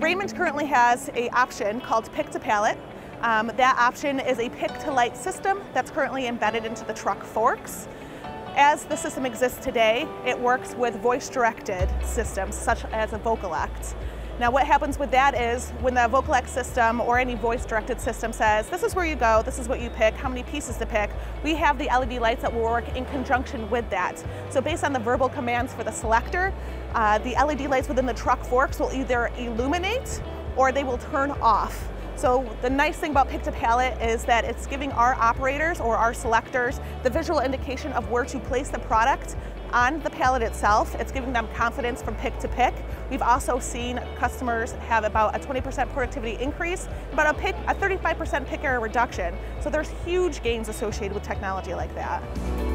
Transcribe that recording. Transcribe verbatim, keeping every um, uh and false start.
Raymond currently has an option called Pick to Pallet. Um, that option is a pick-to-light system that's currently embedded into the truck forks. As the system exists today, it works with voice-directed systems such as a Vocollect. Now what happens with that is when the Vocollect system or any voice-directed system says, this is where you go, this is what you pick, how many pieces to pick, we have the L E D lights that will work in conjunction with that. So based on the verbal commands for the selector, uh, the L E D lights within the truck forks will either illuminate or they will turn off. So the nice thing about Pick to Pallet is that it's giving our operators or our selectors the visual indication of where to place the product on the pallet itself. It's giving them confidence from pick to pick. We've also seen customers have about a twenty percent productivity increase, about a, pick, a thirty-five percent pick error reduction. So there's huge gains associated with technology like that.